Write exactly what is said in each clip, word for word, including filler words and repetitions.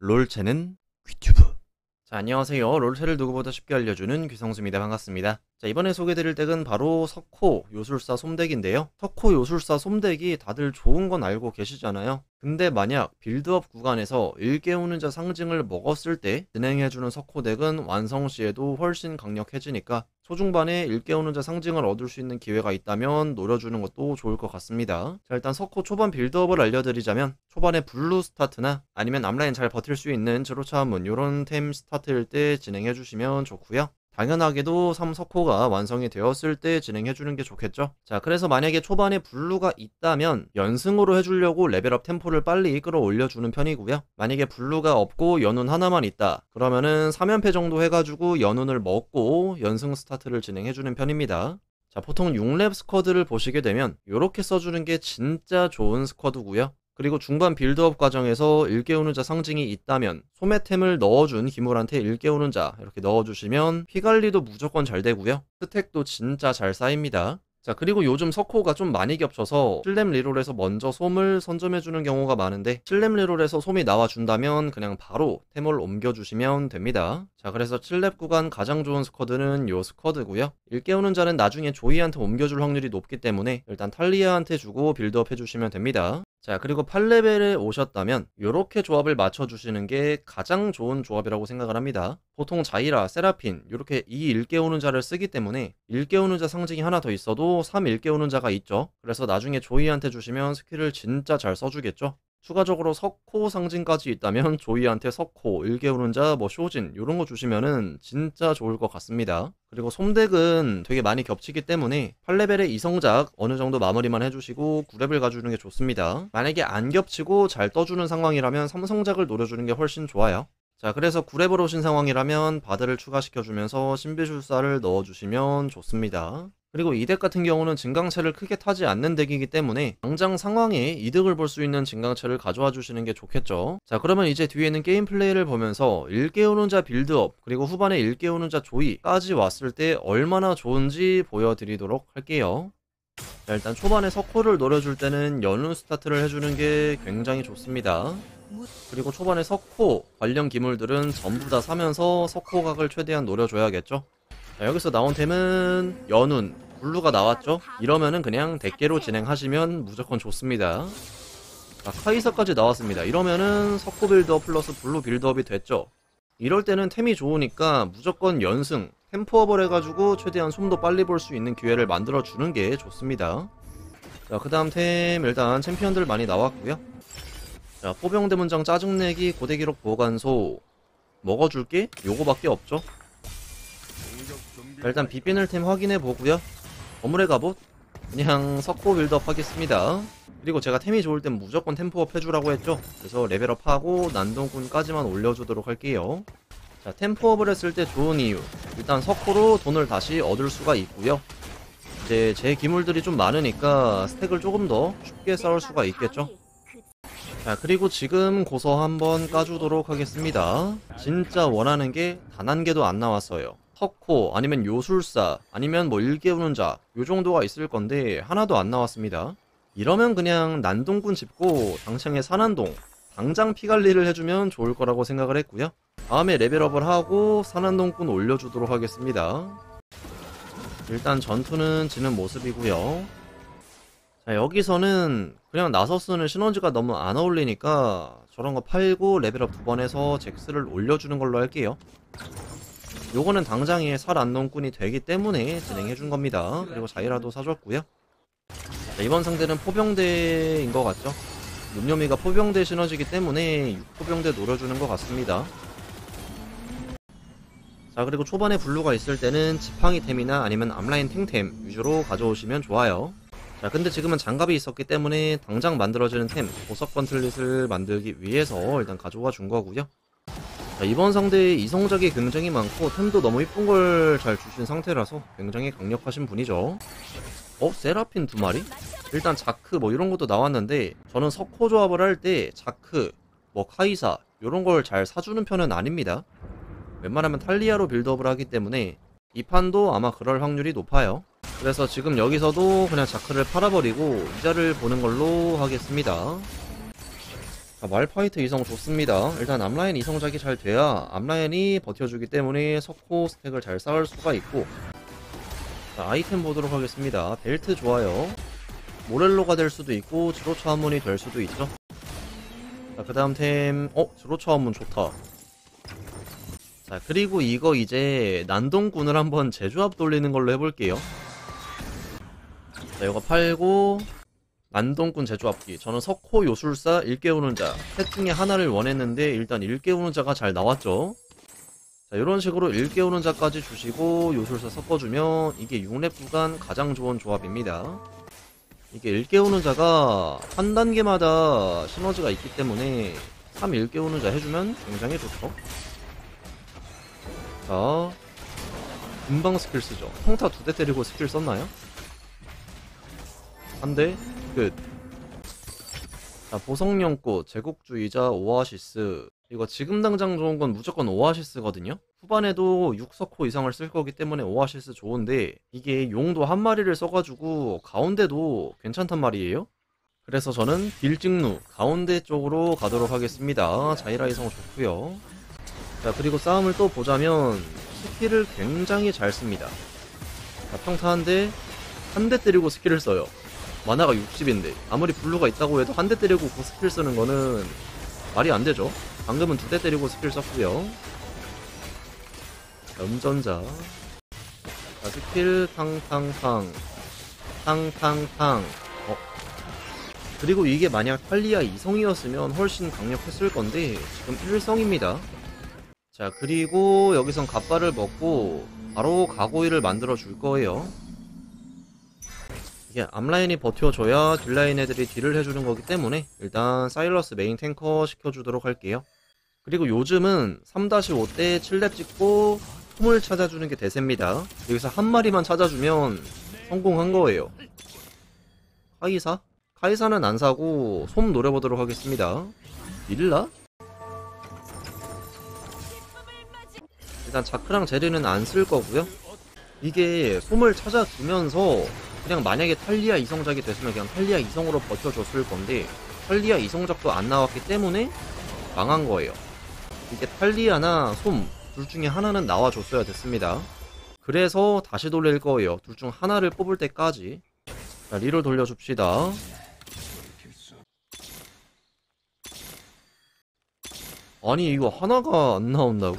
롤체는 귀튜브. 자, 안녕하세요. 롤체를 누구보다 쉽게 알려주는 귀성수입니다. 반갑습니다. 자, 이번에 소개드릴 덱은 바로 석호 요술사 솜덱인데요. 석호 요술사 솜덱이 다들 좋은 건 알고 계시잖아요. 근데 만약 빌드업 구간에서 일깨우는 자 상징을 먹었을 때 진행해주는 석호 덱은 완성시에도 훨씬 강력해지니까 초중반에 일깨우는 자 상징을 얻을 수 있는 기회가 있다면 노려주는 것도 좋을 것 같습니다. 자, 일단 석호 초반 빌드업을 알려드리자면 초반에 블루 스타트나 아니면 앞라인 잘 버틸 수 있는 즈롯차원문 요런 템 스타트일 때 진행해주시면 좋고요. 당연하게도 삼석호가 완성이 되었을 때 진행해주는 게 좋겠죠. 자, 그래서 만약에 초반에 블루가 있다면 연승으로 해주려고 레벨업 템포를 빨리 끌어올려주는 편이고요. 만약에 블루가 없고 연운 하나만 있다 그러면은 삼연패 정도 해가지고 연운을 먹고 연승 스타트를 진행해주는 편입니다. 자, 보통 육랩 스쿼드를 보시게 되면 이렇게 써주는 게 진짜 좋은 스쿼드고요. 그리고 중반 빌드업 과정에서 일깨우는 자 상징이 있다면 소매템을 넣어준 기물한테 일깨우는 자 이렇게 넣어주시면 피관리도 무조건 잘 되고요. 스택도 진짜 잘 쌓입니다. 자, 그리고 요즘 석호가 좀 많이 겹쳐서 칠렙 리롤에서 먼저 솜을 선점해주는 경우가 많은데 칠렙 리롤에서 솜이 나와준다면 그냥 바로 템을 옮겨주시면 됩니다. 자, 그래서 칠렙 구간 가장 좋은 스쿼드는 요 스쿼드고요. 일깨우는 자는 나중에 조이한테 옮겨줄 확률이 높기 때문에 일단 탈리아한테 주고 빌드업 해주시면 됩니다. 자, 그리고 팔레벨에 오셨다면 요렇게 조합을 맞춰주시는 게 가장 좋은 조합이라고 생각을 합니다. 보통 자이라, 세라핀 요렇게 이 일깨우는 자를 쓰기 때문에 일깨우는 자 상징이 하나 더 있어도 삼 일깨우는 자가 있죠. 그래서 나중에 조이한테 주시면 스킬을 진짜 잘 써주겠죠. 추가적으로 석호 상징까지 있다면 조이한테 석호, 일깨우는 자, 뭐 쇼진 요런 거 주시면은 진짜 좋을 것 같습니다. 그리고 솜덱은 되게 많이 겹치기 때문에 팔레벨의 이성작 어느 정도 마무리만 해주시고 구렙을 가주는 게 좋습니다. 만약에 안 겹치고 잘 떠주는 상황이라면 삼성작을 노려주는 게 훨씬 좋아요. 자, 그래서 구렙을 오신 상황이라면 바드를 추가시켜주면서 신비술사를 넣어주시면 좋습니다. 그리고 이 덱 같은 경우는 증강체를 크게 타지 않는 덱이기 때문에 당장 상황에 이득을 볼 수 있는 증강체를 가져와 주시는 게 좋겠죠. 자, 그러면 이제 뒤에는 게임 플레이를 보면서 일깨우는 자 빌드업 그리고 후반에 일깨우는 자 조이까지 왔을 때 얼마나 좋은지 보여드리도록 할게요. 자, 일단 초반에 석호를 노려줄 때는 연운 스타트를 해주는 게 굉장히 좋습니다. 그리고 초반에 석호 관련 기물들은 전부 다 사면서 석호각을 최대한 노려줘야겠죠. 자, 여기서 나온 템은 연운, 블루가 나왔죠? 이러면은 그냥 덱계로 진행하시면 무조건 좋습니다. 자, 카이사까지 나왔습니다. 이러면은 석호 빌드업 플러스 블루 빌드업이 됐죠? 이럴 때는 템이 좋으니까 무조건 연승, 템포업을 해가지고 최대한 솜도 빨리 볼 수 있는 기회를 만들어주는 게 좋습니다. 자, 그 다음 템 일단 챔피언들 많이 나왔고요. 자, 포병대 문장 짜증내기, 고대기록 보관소, 먹어줄게? 요거밖에 없죠? 자, 일단 비비늘 템 확인해보고요. 거물의 갑옷 그냥 석호 빌드업 하겠습니다. 그리고 제가 템이 좋을 땐 무조건 템포업 해주라고 했죠. 그래서 레벨업하고 난동꾼까지만 올려주도록 할게요. 자, 템포업을 했을 때 좋은 이유 일단 석호로 돈을 다시 얻을 수가 있고요. 이제 제 기물들이 좀 많으니까 스택을 조금 더 쉽게 쌓을 수가 있겠죠. 자, 그리고 지금 고서 한번 까주도록 하겠습니다. 진짜 원하는 게 단 한 개도 안 나왔어요. 석호 아니면 요술사 아니면 뭐 일깨우는 자 요정도가 있을 건데 하나도 안 나왔습니다. 이러면 그냥 난동꾼 짚고 당창의 산안동 당장 피관리를 해주면 좋을 거라고 생각을 했고요. 다음에 레벨업을 하고 산안동꾼 올려주도록 하겠습니다. 일단 전투는 지는 모습이고요. 자, 여기서는 그냥 나서 쓰는 시너지가 너무 안 어울리니까 저런 거 팔고 레벨업 두 번 해서 잭스를 올려주는 걸로 할게요. 요거는 당장에 살안농꾼이 되기 때문에 진행해준 겁니다. 그리고 자이라도 사줬고요. 자, 이번 상대는 포병대인 것 같죠? 눈요미가 포병대 시너지기 때문에 포병대 노려주는 것 같습니다. 자, 그리고 초반에 블루가 있을 때는 지팡이템이나 아니면 앞라인 탱템 위주로 가져오시면 좋아요. 자, 근데 지금은 장갑이 있었기 때문에 당장 만들어지는 템 보석 건틀릿을 만들기 위해서 일단 가져와 준 거고요. 자, 이번 상대의 이성작이 굉장히 많고 템도 너무 이쁜 걸 잘 주신 상태라서 굉장히 강력하신 분이죠. 어? 세라핀 두 마리? 일단 자크 뭐 이런 것도 나왔는데 저는 석호 조합을 할 때 자크, 뭐 카이사 이런 걸 잘 사주는 편은 아닙니다. 웬만하면 탈리아로 빌드업을 하기 때문에 이 판도 아마 그럴 확률이 높아요. 그래서 지금 여기서도 그냥 자크를 팔아버리고 이자를 보는 걸로 하겠습니다. 자, 말파이트 이성 좋습니다. 일단 앞라인 이성작이 잘 돼야 앞라인이 버텨주기 때문에 석호 스택을 잘 쌓을 수가 있고. 자, 아이템 보도록 하겠습니다. 벨트 좋아요. 모렐로가 될 수도 있고 즈롯차원문이 될 수도 있죠. 자, 그 다음 템 어? 즈롯차원문 좋다. 자, 그리고 이거 이제 난동꾼을 한번 재조합 돌리는 걸로 해볼게요. 자, 이거 팔고 난동꾼 제조합기. 저는 석호, 요술사, 일깨우는 자 셋 중에 하나를 원했는데 일단 일깨우는 자가 잘 나왔죠. 자, 이런 식으로 일깨우는 자까지 주시고 요술사 섞어주면 이게 육 렙 구간 가장 좋은 조합입니다. 이게 일깨우는 자가 한 단계마다 시너지가 있기 때문에 삼 일깨우는 자 해주면 굉장히 좋죠. 자, 금방 스킬 쓰죠. 평타 두 대 때리고 스킬 썼나요? 한 대 끝. 자, 보석연꽃, 제국주의자, 오아시스. 이거 지금 당장 좋은 건 무조건 오아시스거든요. 후반에도 육 석호 이상을 쓸 거기 때문에 오아시스 좋은데 이게 용도 한 마리를 써가지고 가운데도 괜찮단 말이에요. 그래서 저는 빌직루 가운데 쪽으로 가도록 하겠습니다. 자이라 이성 좋고요. 자, 그리고 싸움을 또 보자면 스킬을 굉장히 잘 씁니다. 자, 평타 한 대, 한 대 때리고 스킬을 써요. 만화가 육십인데 아무리 블루가 있다고 해도 한 대 때리고 그 스킬 쓰는 거는 말이 안 되죠. 방금은 두 대 때리고 스킬 썼고요. 염전자. 자, 스킬 탕탕탕 탕탕탕. 어. 그리고 이게 만약 팔리아 이성이었으면 훨씬 강력했을 건데 지금 일성입니다. 자, 그리고 여기선 갑바를 먹고 바로 가고이를 만들어 줄 거예요. 이게 앞라인이 버텨줘야 뒷라인 애들이 딜을 해주는 거기 때문에 일단 사일러스 메인 탱커 시켜주도록 할게요. 그리고 요즘은 삼 다시 오 때 칠 렙 찍고 톰을 찾아주는 게 대세입니다. 여기서 한 마리만 찾아주면 성공한 거예요. 카이사? 카이사는 안 사고 솜 노려보도록 하겠습니다. 닐라? 일단 자크랑 제리는 안 쓸 거고요. 이게 솜을 찾아주면서 그냥 만약에 탈리아 이성작이 됐으면 그냥 탈리아 이성으로 버텨줬을 건데 탈리아 이성작도 안 나왔기 때문에 망한 거예요. 이게 탈리아나 솜 둘 중에 하나는 나와줬어야 됐습니다. 그래서 다시 돌릴 거예요. 둘 중 하나를 뽑을 때까지. 자, 리를 돌려줍시다. 아니, 이거 하나가 안 나온다고?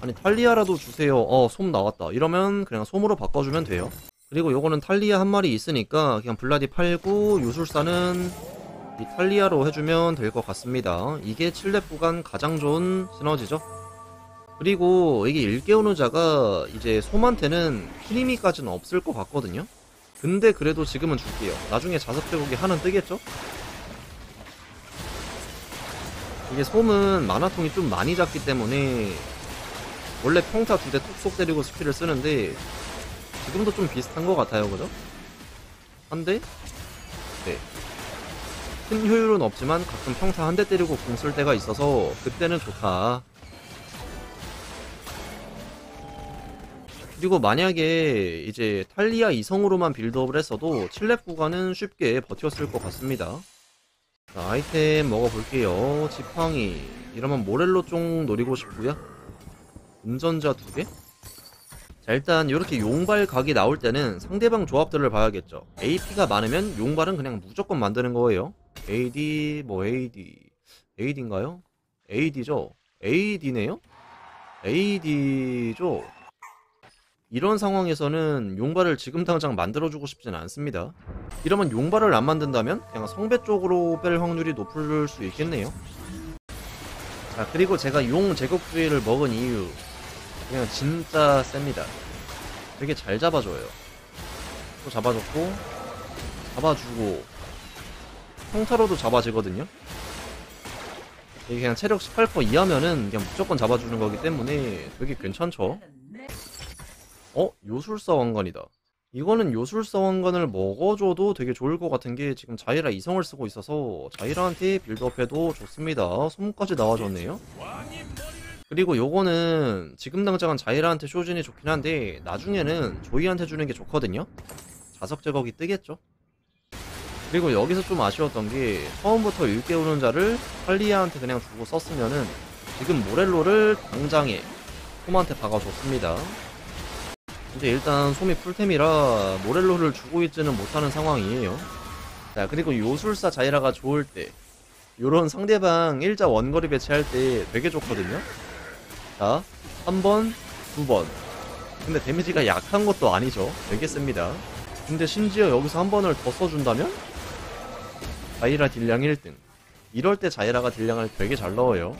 아니, 탈리아라도 주세요. 어, 솜 나왔다 이러면 그냥 솜으로 바꿔주면 돼요. 그리고 요거는 탈리아 한 마리 있으니까 그냥 블라디 팔고 요술사는 이 탈리아로 해주면 될 것 같습니다. 이게 칠 렙 구간 가장 좋은 시너지죠. 그리고 이게 일깨우는 자가 이제 솜한테는 키리미까지는 없을 것 같거든요. 근데 그래도 지금은 줄게요. 나중에 자석제거기 하나 뜨겠죠? 이게 솜은 만화통이 좀 많이 작기 때문에 원래 평타 두 대 톡톡 때리고 스킬을 쓰는데 지금도 좀 비슷한 것 같아요, 그죠? 한 대? 네. 큰 효율은 없지만 가끔 평타 한 대 때리고 궁 쓸 때가 있어서 그때는 좋다. 그리고 만약에 이제 탈리아 이성으로만 빌드업을 했어도 칠 렙 구간은 쉽게 버텼을 것 같습니다. 자, 아이템 먹어볼게요. 지팡이. 이러면 모렐로 쪽 노리고 싶고요. 운전자 두 개? 자, 일단 이렇게 용발 각이 나올 때는 상대방 조합들을 봐야겠죠. 에이피가 많으면 용발은 그냥 무조건 만드는 거예요. 에이디 뭐 에이디 에이디인가요? 에이디죠? 에이디네요? 에이디죠? 이런 상황에서는 용발을 지금 당장 만들어주고 싶진 않습니다. 이러면 용발을 안 만든다면 그냥 성배 쪽으로 뺄 확률이 높을 수 있겠네요. 자, 그리고 제가 용 제국주의를 먹은 이유 그냥 진짜 셉니다. 되게 잘 잡아줘요. 또 잡아줬고 잡아주고 평타로도 잡아지거든요. 이게 그냥 체력 십팔 퍼센트 이하면은 그냥 무조건 잡아주는 거기 때문에 되게 괜찮죠. 어? 요술사 왕관이다. 이거는 요술사 왕관을 먹어줘도 되게 좋을 것 같은 게 지금 자이라 이성을 쓰고 있어서 자이라한테 빌드업해도 좋습니다. 소문까지 나와줬네요. 그리고 요거는 지금 당장은 자이라한테 쇼진이 좋긴 한데 나중에는 조이한테 주는 게 좋거든요. 자석제거기 뜨겠죠. 그리고 여기서 좀 아쉬웠던 게 처음부터 일깨우는 자를 할리아한테 그냥 주고 썼으면은 지금 모렐로를 당장에 솜한테 박아줬습니다. 근데 일단 솜이 풀템이라 모렐로를 주고 있지는 못하는 상황이에요. 자, 그리고 요술사 자이라가 좋을 때 요런 상대방 일자 원거리 배치할 때 되게 좋거든요. 자, 한 번, 두 번. 근데 데미지가 약한 것도 아니죠. 되게 셉니다. 근데 심지어 여기서 한 번을 더 써준다면? 자이라 딜량 일 등. 이럴 때 자이라가 딜량을 되게 잘 넣어요.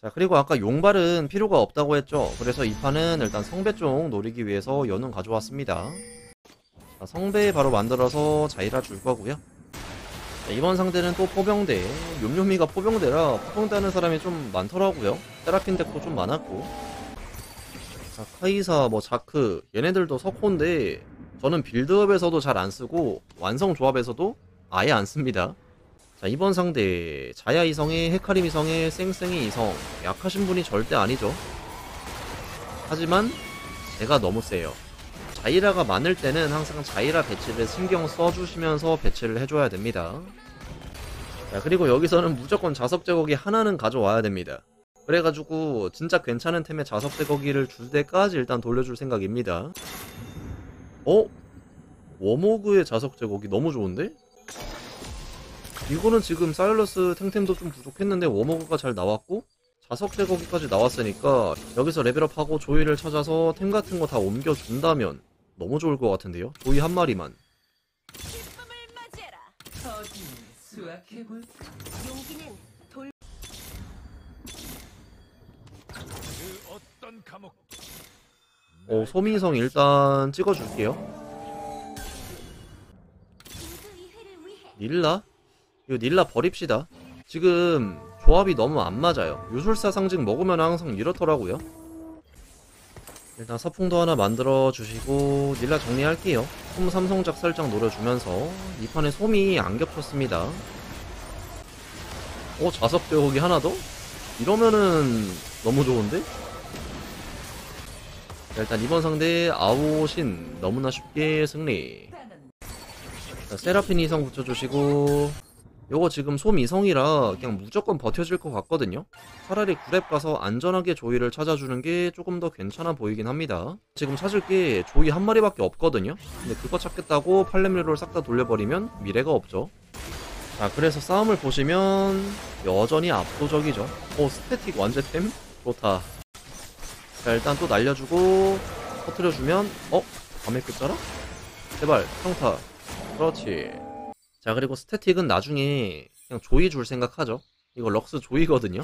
자, 그리고 아까 용발은 필요가 없다고 했죠. 그래서 이 판은 일단 성배 쪽 노리기 위해서 연운 가져왔습니다. 자, 성배 바로 만들어서 자이라 줄 거고요. 자, 이번 상대는 또 포병대. 욤욤이가 포병대라 포병대 하는 사람이 좀 많더라고요. 세라핀 덱도 좀 많았고. 자, 카이사, 뭐 자크 얘네들도 석호인데 저는 빌드업에서도 잘 안쓰고 완성 조합에서도 아예 안씁니다. 자, 이번 상대 자야 이성에 헤카림 이성에 쌩쌩이 이성. 약하신 분이 절대 아니죠. 하지만 제가 너무 세요. 자이라가 많을 때는 항상 자이라 배치를 신경 써주시면서 배치를 해줘야 됩니다. 자, 그리고 여기서는 무조건 자석제거기 하나는 가져와야 됩니다. 그래가지고 진짜 괜찮은 템의 자석제거기를 줄 때까지 일단 돌려줄 생각입니다. 어? 워모그의 자석제거기 너무 좋은데? 이거는 지금 사일러스 탱템도 좀 부족했는데 워머그가 잘 나왔고 자석제거기까지 나왔으니까 여기서 레벨업하고 조이를 찾아서 템 같은 거 다 옮겨준다면 너무 좋을 것 같은데요? 조이 한 마리만. 어, 소미성 일단 찍어줄게요. 닐라? 이거 닐라 버립시다. 지금 조합이 너무 안 맞아요. 요술사 상징 먹으면 항상 이렇더라고요. 일단 서풍도 하나 만들어주시고 닐라 정리할게요. 솜 삼성작 살짝 노려주면서 이 판에 솜이 안 겹쳤습니다. 어? 자석 배우기 하나 더? 이러면은 너무 좋은데? 일단 이번 상대 아오신 너무나 쉽게 승리. 자, 세라핀 이성 붙여주시고 요거 지금 솜 이성이라 그냥 무조건 버텨질 것 같거든요. 차라리 구 렙 가서 안전하게 조이를 찾아주는 게 조금 더 괜찮아 보이긴 합니다. 지금 찾을 게 조이 한 마리밖에 없거든요. 근데 그거 찾겠다고 팔 렙 싹 다 돌려버리면 미래가 없죠. 자, 그래서 싸움을 보시면 여전히 압도적이죠. 오, 스태틱 완제템? 좋다. 자, 일단 또 날려주고 터트려주면 어? 밤에 끝자라? 제발 평타. 그렇지. 자, 그리고 스태틱은 나중에 그냥 조이 줄 생각하죠. 이거 럭스 조이거든요.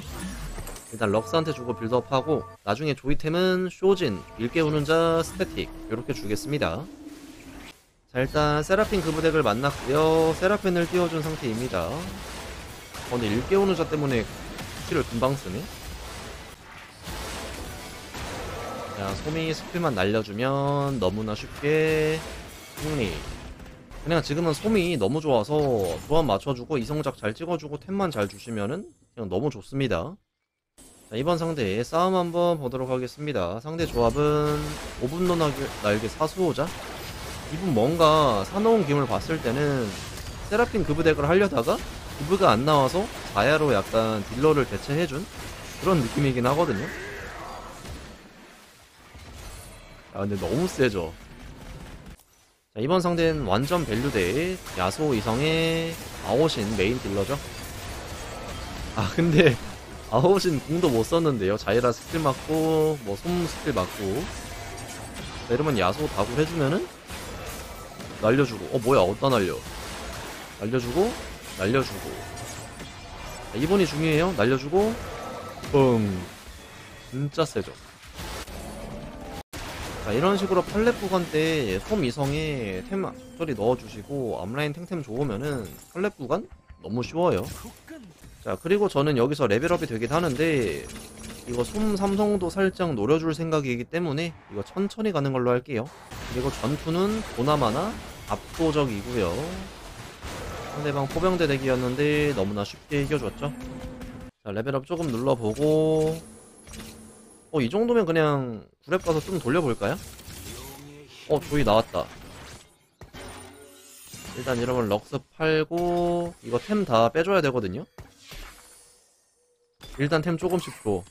일단 럭스한테 주고 빌드업하고 나중에 조이템은 쇼진, 일깨우는 자, 스태틱 이렇게 주겠습니다. 자, 일단 세라핀 그브덱을 만났고요. 세라핀을 띄워준 상태입니다. 어, 근데 일깨우는 자 때문에 스킬을 금방 쓰네. 자, 소미 스킬만 날려주면 너무나 쉽게 승리. 그냥 지금은 솜이 너무 좋아서 조합 맞춰주고 이성작 잘 찍어주고 템만 잘 주시면은 그냥 너무 좋습니다. 자, 이번 상대 싸움 한번 보도록 하겠습니다. 상대 조합은 오분노 날개 사수호자? 이분 뭔가 사놓은 김을 봤을 때는 세라핀 그브덱을 하려다가 그브가 안 나와서 자야로 약간 딜러를 대체해준 그런 느낌이긴 하거든요. 아, 근데 너무 세죠. 자, 이번 상대는 완전 밸류대 야소 이성의 아오신 메인 딜러죠. 아, 근데 아오신 궁도 못 썼는데요. 자이라 스킬 맞고 뭐 솜 스킬 맞고. 자, 이러면 야소 다굴 해주면은 날려주고. 어, 뭐야, 어디다 날려. 날려주고 날려주고. 자, 이번이 중요해요. 날려주고 뻥. 진짜 세죠. 자, 이런식으로 팔 렙 구간 때 솜 이성에 템 적절히 넣어주시고 앞라인 탱템 좋으면은 팔 렙 구간 너무 쉬워요. 자, 그리고 저는 여기서 레벨업이 되긴 하는데 이거 솜 삼성도 살짝 노려줄 생각이기 때문에 이거 천천히 가는 걸로 할게요. 그리고 전투는 보나마나 압도적이고요. 상대방 포병대 대기였는데 너무나 쉽게 이겨줬죠. 자, 레벨업 조금 눌러보고 어, 이 정도면 그냥 구 렙 가서 좀 돌려볼까요? 어, 조이 나왔다. 일단 이러면 럭스 팔고 이거 템 다 빼줘야 되거든요. 일단 템 조금씩 줘.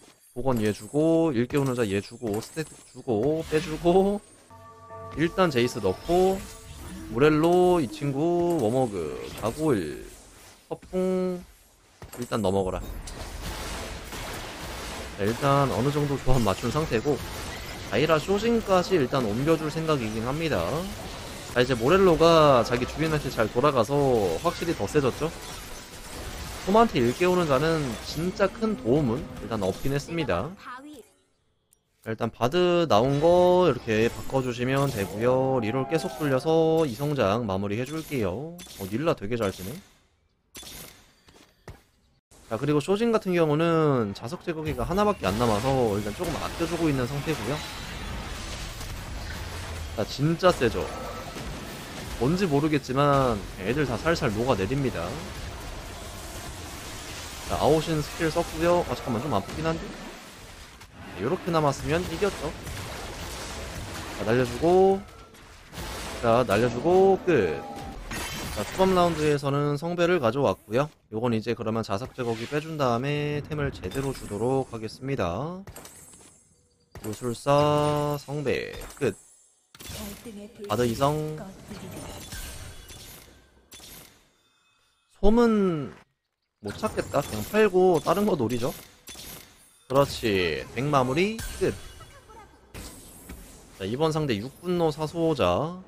복원 얘 주고 일깨우는 자 얘 주고 스태틱 주고 빼주고 일단 제이스 넣고 모렐로 이 친구 워머그 가고일 허풍 일단 넘어거라. 자, 일단 어느정도 조합 맞춘 상태고 자이라 쇼진까지 일단 옮겨줄 생각이긴 합니다. 자, 이제 모렐로가 자기 주인한테 잘 돌아가서 확실히 더 세졌죠. 톰한테 일깨우는 자는 진짜 큰 도움은 일단 없긴 했습니다. 자, 일단 바드 나온거 이렇게 바꿔주시면 되고요. 리롤 계속 돌려서 이성장 마무리 해줄게요. 어, 닐라 되게 잘 쓰네. 자, 그리고 쇼진 같은 경우는 자석제거기가 하나밖에 안 남아서 일단 조금 아껴주고 있는 상태고요. 자, 진짜 세죠. 뭔지 모르겠지만 애들 다 살살 녹아내립니다. 자, 아오신 스킬 썼구요. 아, 잠깐만 좀 아프긴 한데? 자, 요렇게 남았으면 이겼죠. 자, 날려주고 자, 날려주고 끝. 자, 초반 라운드에서는 성배를 가져왔구요. 요건 이제 그러면 자석제거기 빼준 다음에 템을 제대로 주도록 하겠습니다. 요술사 성배 끝. 바드 이성 솜은 못 찾겠다. 그냥 팔고 다른 거 노리죠. 그렇지. 백 마무리 끝. 자, 이번 상대 육군노 사수호자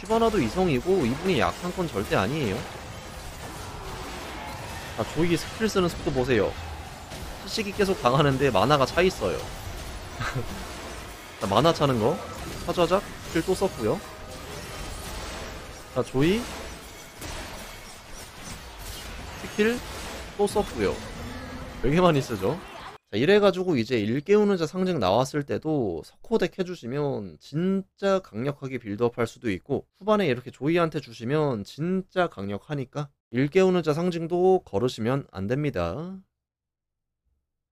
쉬바나도 이성이고 이분이 약한 건 절대 아니에요. 자, 조이 스킬 쓰는 속도 보세요. 피식이 계속 당하는데 마나가 차 있어요. 자, 마나 차는 거 사자작 스킬 또 썼고요. 자, 조이 스킬 또 썼고요. 되게 많이 쓰죠. 자, 이래가지고 이제 일깨우는 자 상징 나왔을 때도 석호덱 해주시면 진짜 강력하게 빌드업 할 수도 있고 후반에 이렇게 조이한테 주시면 진짜 강력하니까 일깨우는 자 상징도 걸으시면 안됩니다.